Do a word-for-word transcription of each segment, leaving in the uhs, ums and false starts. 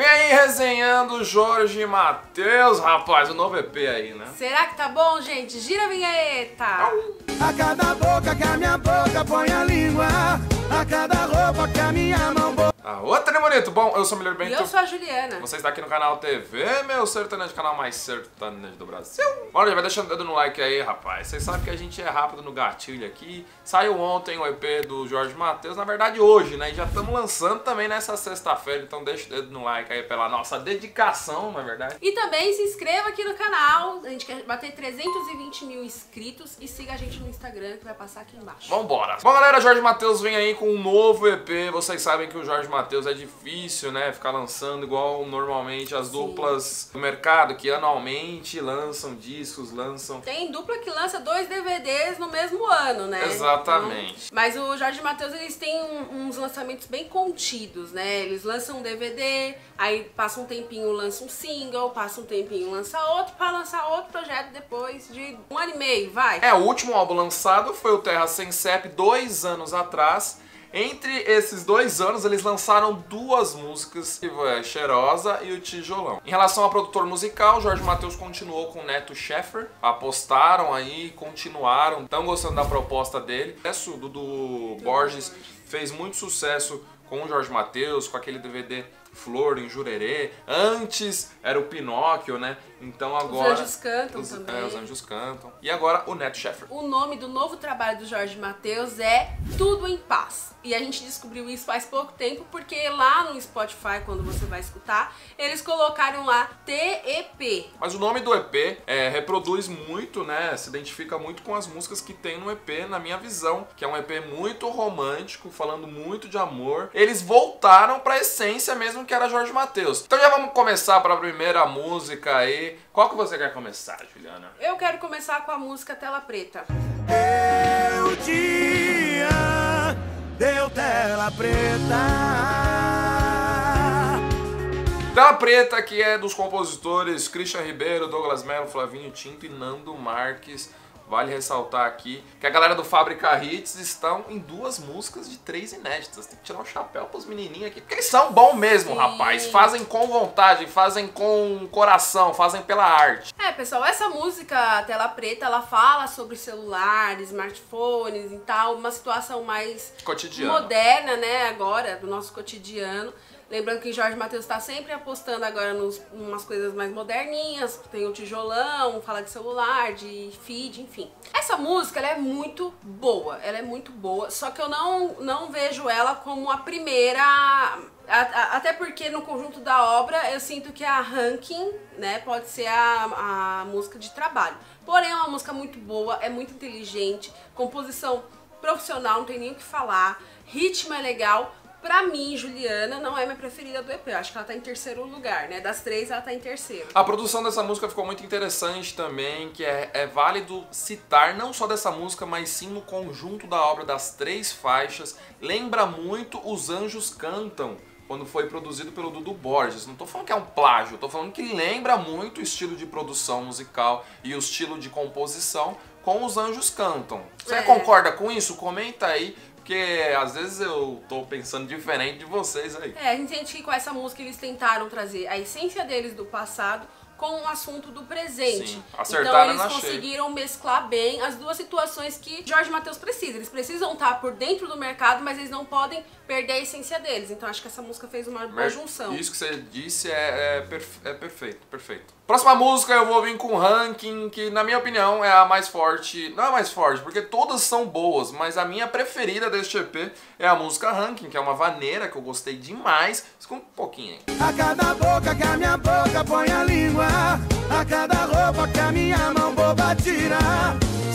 Vem aí resenhando Jorge e Mateus, rapaz, o novo E P aí, né? Será que tá bom, gente? Gira a vinheta! A cada boca que a minha boca põe a língua, a cada roupa que a minha mão... Ah, outra, né, bonito? Bom, eu sou o Müller Bento. E eu sou a Juliana. Você está aqui no canal T V Meu Sertanejo, o canal mais sertanejo do Brasil. Bora, já vai deixando o dedo no like aí, rapaz. Vocês sabem que a gente é rápido no gatilho aqui. Saiu ontem o E P do Jorge e Mateus, na verdade hoje, né? E já estamos lançando também nessa sexta-feira, então deixa o dedo no like aí pela nossa dedicação, na verdade. E também se inscreva aqui no canal, a gente quer bater trezentos e vinte mil inscritos e siga a gente no Instagram, que vai passar aqui embaixo. Vambora! Bom, galera, Jorge e Mateus vem aí com um novo E P. Vocês sabem que o Jorge Mateus é difícil, né? Ficar lançando igual normalmente as Sim. duplas do mercado, que anualmente lançam discos, lançam... Tem dupla que lança dois D V Ds no mesmo ano, né? Exatamente. Então, mas o Jorge e Mateus, eles têm um, uns lançamentos bem contidos, né? Eles lançam um D V D, aí passa um tempinho, lança um single, passa um tempinho, lança outro, pra lançar outro projeto depois de um ano e meio, vai. É, o último álbum lançado foi o Terra Sem C E P, dois anos atrás. Entre esses dois anos, eles lançaram duas músicas, que foi a Cheirosa e o Tijolão. Em relação ao produtor musical, Jorge e Mateus continuou com o Neto Scheffer, apostaram aí, continuaram, estão gostando da proposta dele. O Dudu Borges fez muito sucesso com o Jorge e Mateus, com aquele D V D Flor em Jurerê. Antes era o Pinóquio, né? Então agora... Os anjos cantam os, também. É, os anjos cantam. E agora o Neto Scheffer. O nome do novo trabalho do Jorge e Mateus é Tudo em Paz. E a gente descobriu isso faz pouco tempo, porque lá no Spotify, quando você vai escutar, eles colocaram lá T E P. Mas o nome do E P é, reproduz muito, né? Se identifica muito com as músicas que tem no E P, na minha visão. Que é um E P muito romântico, falando muito de amor. Eles voltaram pra essência mesmo que era Jorge e Mateus. Então já vamos começar pra primeira música aí. Qual que você quer começar, Juliana? Eu quero começar com a música Tela Preta. Eu te amo. Deu tela preta. Tela Preta, que é dos compositores Christian Ribeiro, Douglas Mello, Flavinho Tinto e Nando Marques. Vale ressaltar aqui que a galera do Fábrica Hits estão em duas músicas de três inéditas. Tem que tirar um chapéu pros menininhos aqui, porque eles são bons mesmo, Sim. rapaz. Fazem com vontade, fazem com coração, fazem pela arte. É, pessoal, essa música Tela Preta, ela fala sobre celulares, smartphones e tal. Uma situação mais cotidiana. Moderna, né, agora, do nosso cotidiano. Lembrando que Jorge e Mateus tá sempre apostando agora nos, umas coisas mais moderninhas. Tem o Tijolão, fala de celular, de feed, enfim. Essa música, ela é muito boa, ela é muito boa. Só que eu não, não vejo ela como a primeira... A, a, até porque no conjunto da obra, eu sinto que a Ranking, né, pode ser a, a música de trabalho. Porém, é uma música muito boa, é muito inteligente, composição profissional, não tem nem o que falar, ritmo é legal... Pra mim, Juliana não é minha preferida do E P. Eu acho que ela tá em terceiro lugar, né? Das três, ela tá em terceiro. A produção dessa música ficou muito interessante também, que é, é válido citar não só dessa música, mas sim no conjunto da obra das três faixas. Lembra muito Os Anjos Cantam, quando foi produzido pelo Dudu Borges. Não tô falando que é um plágio, tô falando que lembra muito o estilo de produção musical e o estilo de composição com Os Anjos Cantam. Você é. concorda com isso? Comenta aí. Porque às vezes eu tô pensando diferente de vocês aí. É, a gente sente que com essa música eles tentaram trazer a essência deles do passado com o assunto do presente. Sim, acertaram então eles conseguiram cheia. mesclar bem as duas situações que Jorge e Mateus precisa. Eles precisam estar por dentro do mercado, mas eles não podem perder a essência deles. Então acho que essa música fez uma boa junção. Isso que você disse é, é, perfe é perfeito, perfeito. Próxima música eu vou vir com Ranking, que na minha opinião é a mais forte. Não é a mais forte, porque todas são boas, mas a minha preferida deste E P é a música Ranking, que é uma vaneira que eu gostei demais. Ficou um pouquinho, hein? A cada boca que a minha boca põe a língua, a cada roupa que a minha mão boba tira,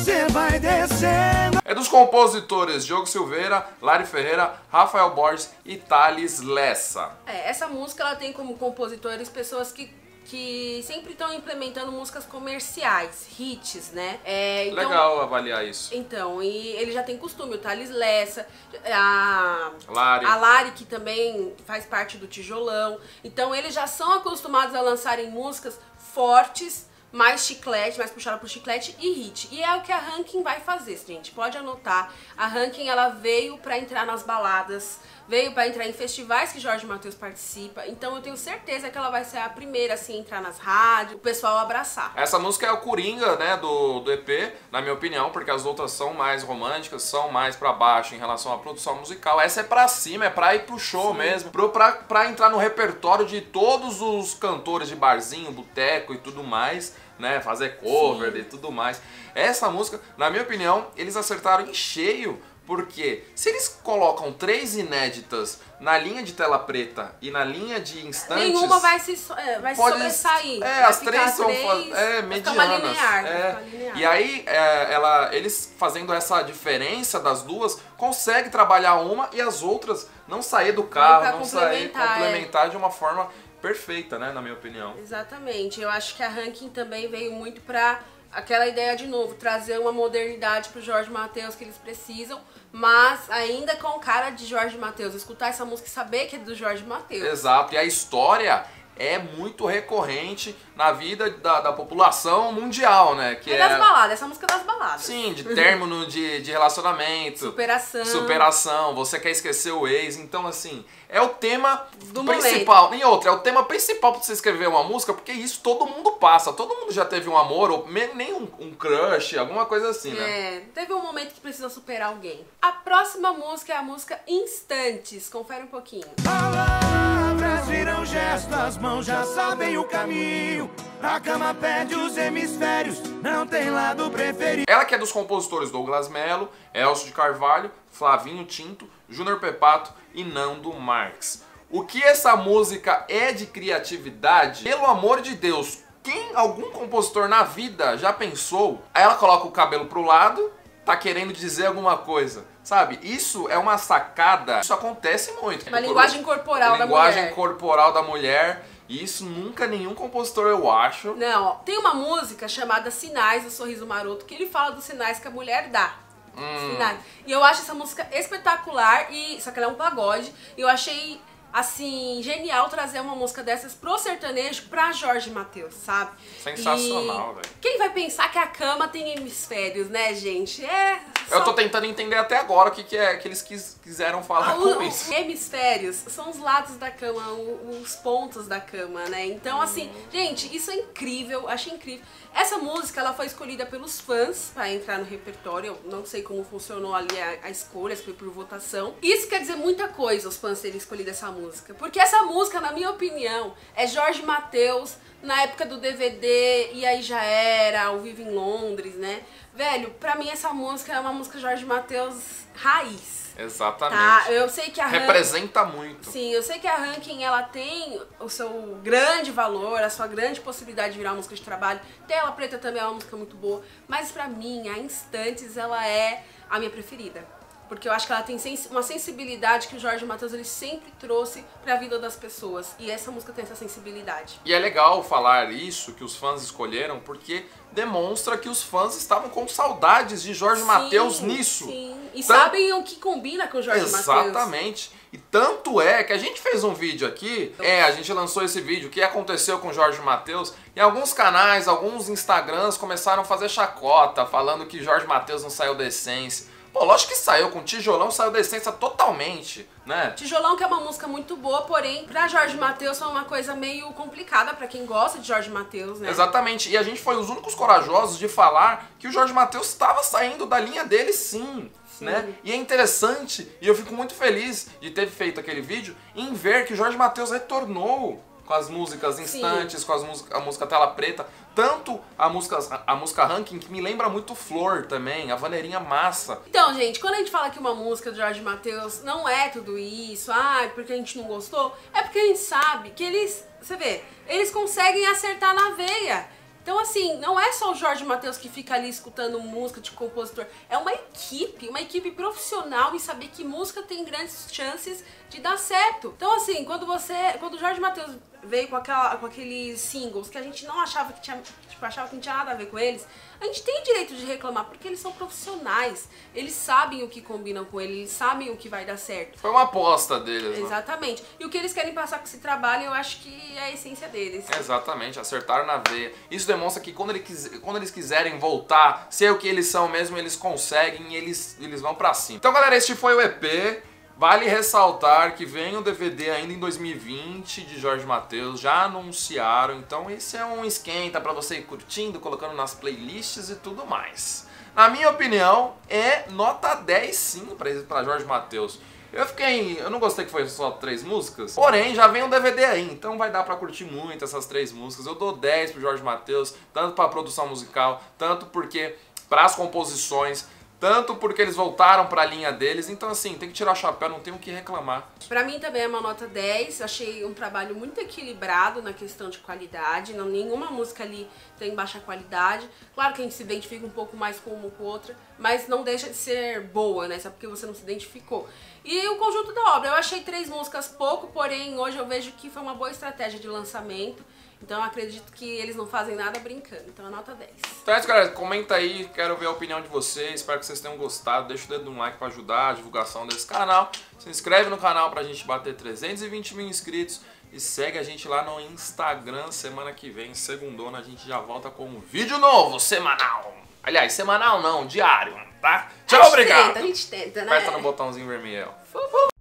cê vai descendo. É dos compositores Diogo Silveira, Lari Ferreira, Rafael Borges e Thales Lessa. É, essa música ela tem como compositores pessoas que que sempre estão implementando músicas comerciais, hits, né? É, então, legal avaliar isso. Então, e ele já tem costume, o Thales Lessa, a Lari. a Lari, que também faz parte do Tijolão. Então, eles já são acostumados a lançarem músicas fortes, mais chiclete, mais puxada pro chiclete e hit. E é o que a Ranking vai fazer, gente. Pode anotar. A Ranking, ela veio pra entrar nas baladas, veio pra entrar em festivais que Jorge e Mateus participa. Então eu tenho certeza que ela vai ser a primeira, assim, a entrar nas rádios, o pessoal abraçar. Essa música é o coringa, né, do, do E P, na minha opinião, porque as outras são mais românticas, são mais pra baixo em relação à produção musical. Essa é pra cima, é pra ir pro show. Sim. Mesmo, pra, pra, pra entrar no repertório de todos os cantores de barzinho, boteco e tudo mais, né, fazer cover. Sim. E tudo mais. Essa música, na minha opinião, eles acertaram em cheio, porque se eles colocam três inéditas na linha de Tela Preta e na linha de Instantes... Nenhuma vai se, vai se pode, sobressair. É, vai as três são três, é, medianas. Vai linear, é. Vai linear. E aí, é, ela, eles fazendo essa diferença das duas, consegue trabalhar uma e as outras não sair do carro, não sair, complementar é. de uma forma perfeita, né, na minha opinião. Exatamente. Eu acho que a Ranking também veio muito pra... Aquela ideia, de novo, trazer uma modernidade pro Jorge e Mateus que eles precisam, mas ainda com cara de Jorge e Mateus. Escutar essa música e saber que é do Jorge e Mateus. Exato, e a história é muito recorrente na vida da, da população mundial, né? Que é, é das baladas, essa música é das baladas. Sim, de término de, de relacionamento. Superação. Superação, você quer esquecer o ex, então assim... É o tema do principal. Momento. E outra, é o tema principal pra você escrever uma música, porque isso todo mundo passa. Todo mundo já teve um amor, ou nem um, um crush, alguma coisa assim, né? É, teve um momento que precisa superar alguém. A próxima música é a música Instantes. Confere um pouquinho. Palavras viram gestos, as mãos já sabem o caminho. A cama pede os hemisférios, não tem lado preferido. Ela que é dos compositores Douglas Mello, Elcio de Carvalho, Flavinho Tinto, Júnior Pepato e Nando Marques. O que essa música é de criatividade? Pelo amor de Deus, quem, algum compositor na vida já pensou? Aí ela coloca o cabelo pro lado, tá querendo dizer alguma coisa. Sabe, isso é uma sacada, isso acontece muito. Uma linguagem corporal da mulher. Linguagem corporal da mulher. E isso nunca nenhum compositor, eu acho. Não, tem uma música chamada Sinais, do Sorriso Maroto, que ele fala dos sinais que a mulher dá. Hum. E eu acho essa música espetacular, e só que ela é um pagode. E eu achei, assim, genial trazer uma música dessas pro sertanejo, pra Jorge e Mateus, sabe? Sensacional, velho. Quem vai pensar que a cama tem hemisférios, né, gente? É. Só... Eu tô tentando entender até agora o que, que é que eles quis, quiseram falar ah, com o, isso. Hemisférios são os lados da cama, o, os pontos da cama, né? Então, hum. assim, gente, isso é incrível, achei incrível. Essa música, ela foi escolhida pelos fãs pra entrar no repertório. Eu não sei como funcionou ali a, a escolha, se foi por votação. Isso quer dizer muita coisa, os fãs terem escolhido essa música. Porque essa música, na minha opinião, é Jorge e Mateus na época do D V D e aí já era, ao vivo em Londres, né? Velho, pra mim essa música é uma música Jorge e Mateus raiz. Exatamente. Tá? Eu sei que a representa Ranking, muito. Sim, eu sei que a Ranking, ela tem o seu grande valor, a sua grande possibilidade de virar uma música de trabalho. Tela Preta também é uma música muito boa, mas pra mim, a Instantes, ela é a minha preferida. Porque eu acho que ela tem uma sensibilidade que o Jorge e Mateus, ele sempre trouxe pra vida das pessoas. E essa música tem essa sensibilidade. E é legal falar isso, que os fãs escolheram, porque demonstra que os fãs estavam com saudades de Jorge e Mateus nisso. Sim. E Tant... sabem o que combina com o Jorge e Mateus. Exatamente. E tanto é que a gente fez um vídeo aqui, é, a gente lançou esse vídeo, o que aconteceu com o Jorge e Mateus, e alguns canais, alguns Instagrams começaram a fazer chacota, falando que Jorge e Mateus não saiu da essência. Pô, lógico que saiu, com Tijolão saiu da essência totalmente, né? Tijolão, que é uma música muito boa, porém, pra Jorge e Mateus foi uma coisa meio complicada pra quem gosta de Jorge e Mateus, né? Exatamente, e a gente foi os únicos corajosos de falar que o Jorge e Mateus estava saindo da linha dele, sim, sim, né? E é interessante, e eu fico muito feliz de ter feito aquele vídeo, em ver que o Jorge e Mateus retornou com as músicas Instantes, sim, com as música, a música Tela Preta, tanto a música, a música Ranking, que me lembra muito Flor também, a Vaneirinha massa. Então, gente, quando a gente fala que uma música do Jorge e Mateus não é tudo isso, ah, porque a gente não gostou, é porque a gente sabe que eles, você vê, eles conseguem acertar na veia. Então, assim, não é só o Jorge e Mateus que fica ali escutando música de compositor. É uma equipe, uma equipe profissional, em saber que música tem grandes chances de dar certo. Então, assim, quando você, quando o Jorge e Mateus veio com, aquela, com aqueles singles que a gente não achava que tinha, tipo, achava que não tinha nada a ver com eles, a gente tem direito de reclamar, porque eles são profissionais. Eles sabem o que combinam com eles, eles sabem o que vai dar certo. Foi uma aposta deles, né? Exatamente. E o que eles querem passar com esse trabalho, eu acho que é a essência deles. Exatamente, acertaram na veia. Isso demonstra que quando, ele quiser, quando eles quiserem voltar, ser o que eles são mesmo, eles conseguem e eles, eles vão pra cima. Então, galera, este foi o E P. Vale ressaltar que vem o D V D ainda em dois mil e vinte de Jorge e Mateus, já anunciaram, então esse é um esquenta pra você ir curtindo, colocando nas playlists e tudo mais. Na minha opinião, é nota dez sim pra, pra Jorge e Mateus. Eu fiquei, eu não gostei que foi só três músicas, porém já vem um D V D aí, então vai dar pra curtir muito essas três músicas. Eu dou dez pro Jorge e Mateus, tanto pra produção musical, tanto porque pras composições, tanto porque eles voltaram pra linha deles, então assim, tem que tirar o chapéu, não tem o que reclamar. Pra mim também é uma nota dez, achei um trabalho muito equilibrado na questão de qualidade, não, nenhuma música ali tem baixa qualidade. Claro que a gente se identifica um pouco mais com uma ou com outra, mas não deixa de ser boa, né, só porque você não se identificou. E o conjunto da obra, eu achei três músicas pouco, porém hoje eu vejo que foi uma boa estratégia de lançamento. Então eu acredito que eles não fazem nada brincando, então é nota dez. Então é isso, galera, comenta aí, quero ver a opinião de vocês, espero que vocês tenham gostado, deixa o dedo no like pra ajudar a divulgação desse canal, se inscreve no canal pra gente bater trezentos e vinte mil inscritos e segue a gente lá no Instagram, semana que vem, segundona, a gente já volta com um vídeo novo, semanal, aliás, semanal não, diário, tá? Tchau, obrigado! A gente tenta, a gente tenta, né? Aperta no botãozinho vermelho.